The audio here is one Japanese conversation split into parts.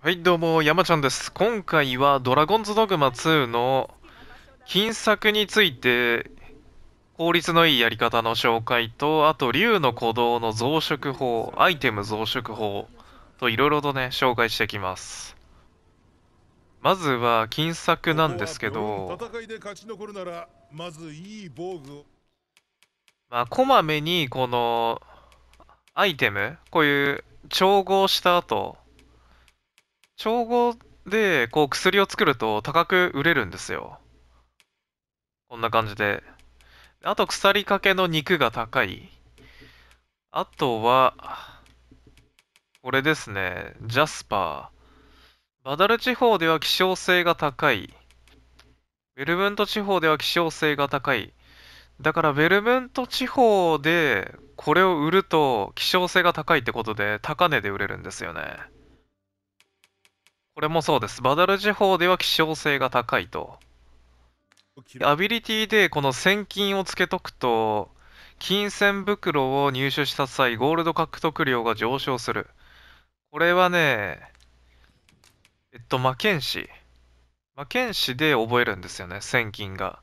はいどうも、山ちゃんです。今回はドラゴンズドグマ2の金策について効率のいいやり方の紹介と、あと竜の鼓動の増殖法、アイテム増殖法といろいろとね紹介していきます。まずは金策なんですけど、まあこまめにこのアイテム、こういう調合した後、調合でこう薬を作ると高く売れるんですよ。こんな感じで。あと鎖掛けの肉が高い。あとは、これですね。ジャスパー。バダル地方では希少性が高い。ベルムント地方では希少性が高い。だからベルムント地方でこれを売ると希少性が高いってことで高値で売れるんですよね。これもそうです。バダル地方では希少性が高いと。アビリティでこの千金をつけとくと、金銭袋を入手した際、ゴールド獲得量が上昇する。これはね、魔剣士で覚えるんですよね、千金が。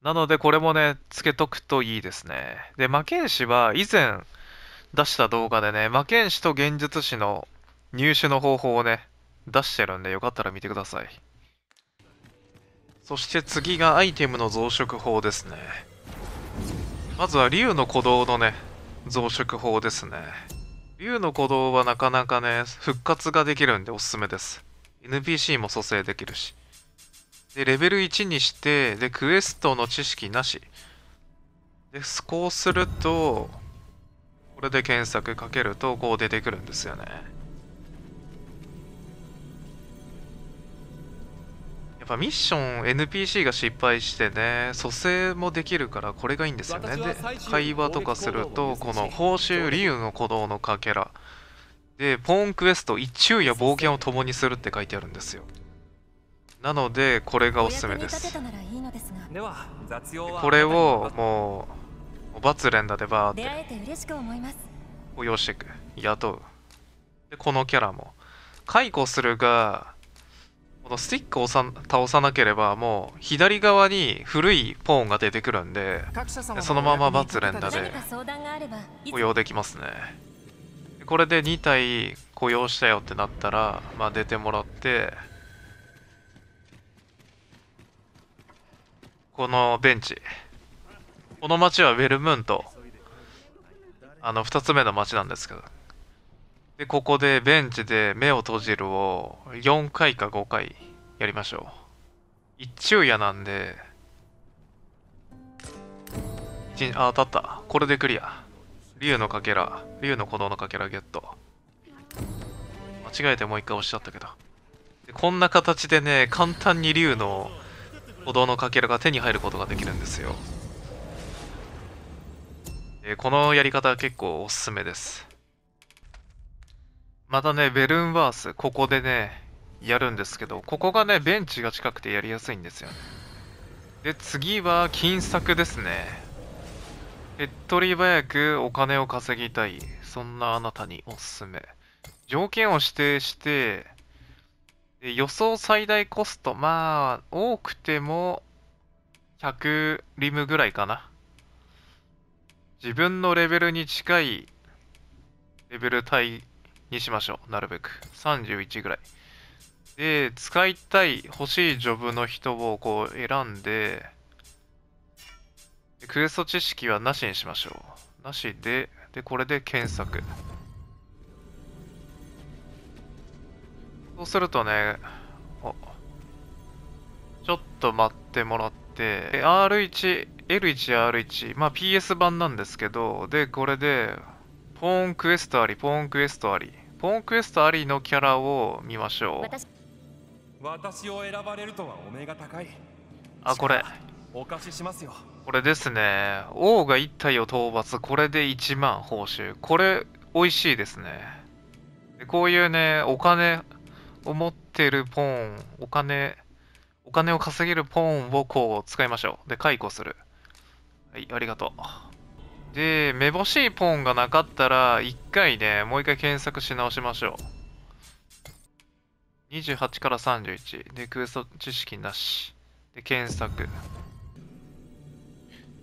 なのでこれもね、つけとくといいですね。で、魔剣士は以前出した動画でね、魔剣士と幻術師の入手の方法をね、出してるんでよかったら見てください。そして次がアイテムの増殖法ですね。まずは竜の鼓動のね増殖法ですね。竜の鼓動はなかなかね復活ができるんでおすすめです。 NPC も蘇生できるしで、レベル1にして、でクエストの知識なしで、こうするとこれで検索かけるとこう出てくるんですよね。ミッション NPC が失敗してね、蘇生もできるからこれがいいんですよね。で会話とかすると、この報酬竜の鼓動のかけらでポーンクエスト一昼夜冒険を共にするって書いてあるんですよ。なのでこれがおすすめです。これをもうバツ連打でバーって雇用していく、雇う。でこのキャラも解雇するが、このスティックを倒さなければもう左側に古いポーンが出てくるんで、そのままバツ連打で雇用できますね。これで2体雇用したよってなったら、まあ出てもらって、このベンチ、この町はベルムント、2つ目の町なんですけど、でここでベンチで目を閉じるを4回か5回やりましょう。一昼夜なんで、あ、当たった。これでクリア。竜のかけら、竜の鼓動のかけらゲット。間違えてもう一回押しちゃったけど、でこんな形でね簡単に竜の鼓動のかけらが手に入ることができるんですよ。でこのやり方は結構おすすめです。またね、ベルンワース、ここでね、やるんですけど、ここがね、ベンチが近くてやりやすいんですよね。で、次は、金策ですね。手っ取り早くお金を稼ぎたい。そんなあなたにおすすめ。条件を指定して、で予想最大コスト、まあ、多くても、100リムぐらいかな。自分のレベルに近い、レベル帯、にしましょう。なるべく31ぐらいで、使いたい欲しいジョブの人をこう選んで、クエスト知識はなしにしましょう。なしで、でこれで検索。そうするとね、ちょっと待ってもらって、 R1、L1、R1、まあ PS 版なんですけど、でこれでポーンクエストありのキャラを見ましょう。あ、これ。これですね。王が1体を討伐。これで1万報酬。これ、美味しいですね。でこういうね、お金を持ってるポーン、お金を稼げるポーンをこう使いましょう。で、解雇する。はい、ありがとう。で、めぼしいポンがなかったら、一回ね、もう一回検索し直しましょ28から31で空想知識なしで検索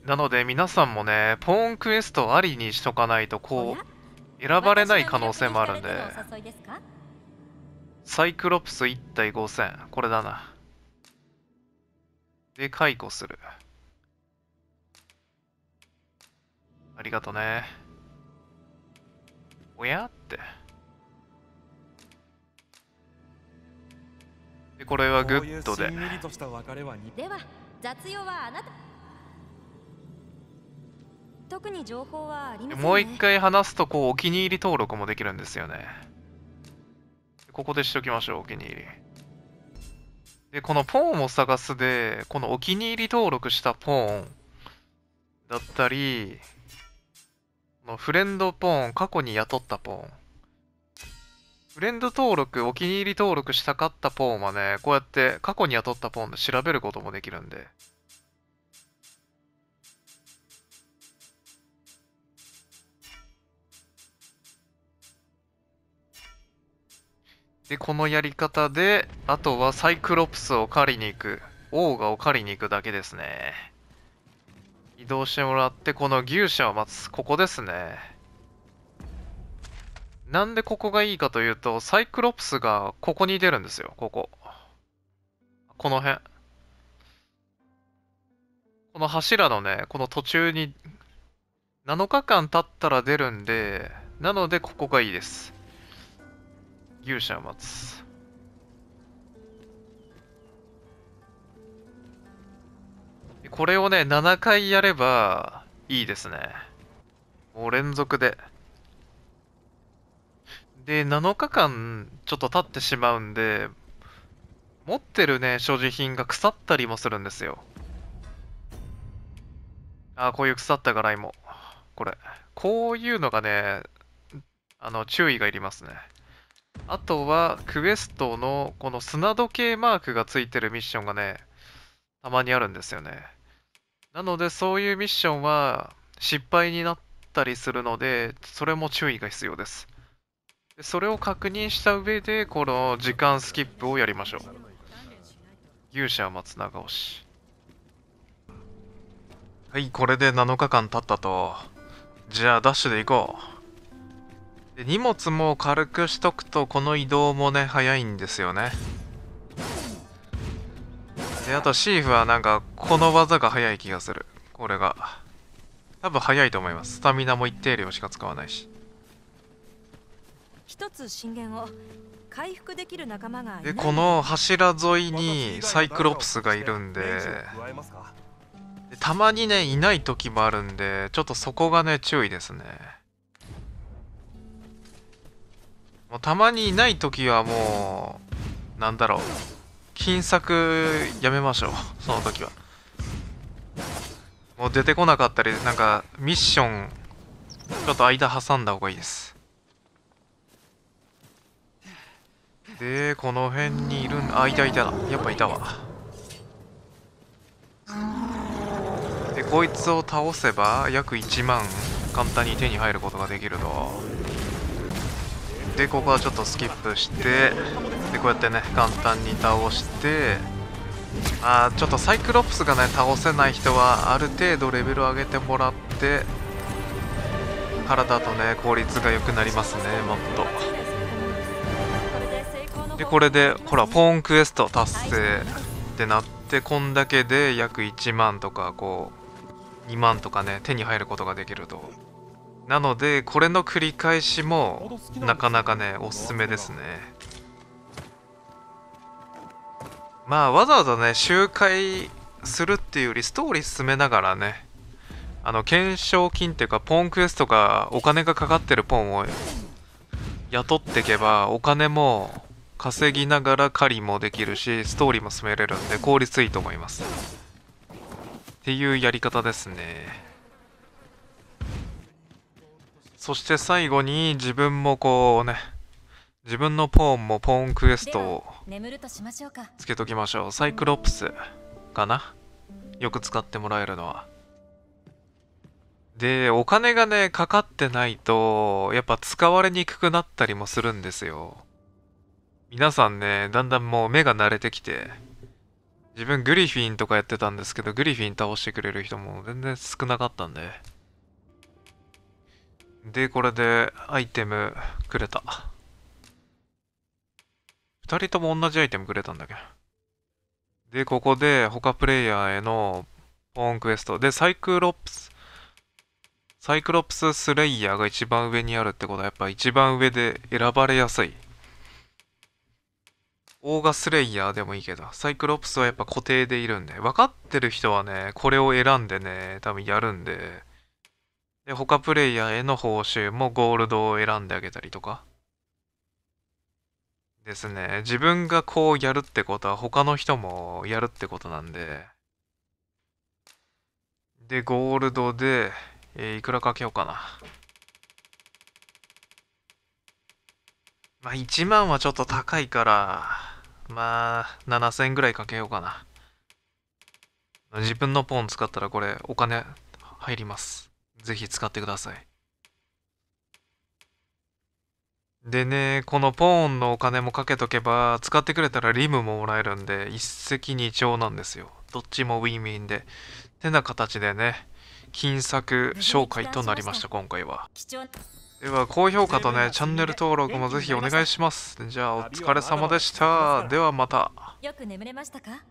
なので、皆さんもねポーンクエストありにしとかないとこう選ばれない可能性もあるんで。サイクロプス1体5000、これだな。で解雇する。ありがとね。おやって。でこれはグッドで。では雑用はあなた。特に情報はありませんね。もう一回話すとこうお気に入り登録もできるんですよね。ここでしときましょう、お気に入り。でこのポーンを探すで、このお気に入り登録したポーンだったり、このフレンドポーン、過去に雇ったポーン、フレンド登録、お気に入り登録したかったポーンはね、こうやって過去に雇ったポーンで調べることもできるんで。でこのやり方で、あとはサイクロプスを狩りに行く、オーガを狩りに行くだけですね。移動してもらってこの牛舎を待つ。ここですね。なんでここがいいかというと、サイクロプスがここに出るんですよ。ここ、この辺、この柱のね、この途中に7日間経ったら出るんで、なのでここがいいです。牛舎を待つ。これをね7回やればいいですね。もう連続で。で7日間ちょっと経ってしまうんで、持ってるね所持品が腐ったりもするんですよ。ああ、こういう腐ったガライモ、これこういうのがね注意がいりますね。あとはクエストのこの砂時計マークがついてるミッションがねたまにあるんですよね。なのでそういうミッションは失敗になったりするので、それも注意が必要です。でそれを確認した上でこの時間スキップをやりましょう。勇者松永押し。はい、これで7日間経ったと。じゃあダッシュで行こう。で荷物も軽くしとくとこの移動もね早いんですよね。であとシーフはなんかこの技が早い気がする。これが多分早いと思います。スタミナも一定量しか使わないし。一つ信玄を回復できる仲間がいない。でこの柱沿いにサイクロプスがいるんで、たまにねいない時もあるんで、ちょっとそこがね注意ですね。もうたまにいない時はもうなんだろう、金策やめましょう。その時はもう出てこなかったり、なんかミッションちょっと間挟んだ方がいいです。でこの辺にいるん、あ、いたいた、やっぱいたわ。でこいつを倒せば約1万簡単に手に入ることができると。でここはちょっとスキップして、でこうやってね簡単に倒して、あちょっとサイクロプスがね倒せない人はある程度レベル上げてもらって、体とね効率が良くなりますね、もっと。でこれでほらポーンクエスト達成ってなって、こんだけで約1万とかこう2万とかね手に入ることができると。なのでこれの繰り返しもなかなかねおすすめですね。まあわざわざね周回するっていうより、ストーリー進めながらね懸賞金っていうかポーンクエストがお金がかかってるポーンを雇っていけば、お金も稼ぎながら狩りもできるし、ストーリーも進めれるんで効率いいと思います。っていうやり方ですね。そして最後に自分もこうね、自分のポーンもポーンクエストをつけときましょう。サイクロプスかな、よく使ってもらえるのは。でお金がねかかってないとやっぱ使われにくくなったりもするんですよ。皆さんね、だんだんもう目が慣れてきて、自分グリフィンとかやってたんですけど、グリフィン倒してくれる人も全然少なかったんで。で、これでアイテムくれた。2人とも同じアイテムくれたんだけど。で、ここで他プレイヤーへのポーンクエスト。で、サイクロプススレイヤーが一番上にあるってことは、やっぱ一番上で選ばれやすい。オーガスレイヤーでもいいけど、サイクロプスはやっぱ固定でいるんで、分かってる人はね、これを選んでね、多分やるんで、で、他プレイヤーへの報酬もゴールドを選んであげたりとか。ですね、自分がこうやるってことは、他の人もやるってことなんで、で、ゴールドで、いくらかけようかな。まあ、1万はちょっと高いから、まあ、7000円ぐらいかけようかな。自分のポン使ったらこれお金入ります。ぜひ使ってください。でね、このポンのお金もかけとけば、使ってくれたらリムももらえるんで、一石二鳥なんですよ。どっちもウィンウィンで。てな形でね、金作紹介となりました、今回は。では、高評価とね、チャンネル登録もぜひお願いします。じゃあ、お疲れ様でした。ではまた。よく眠れましたか？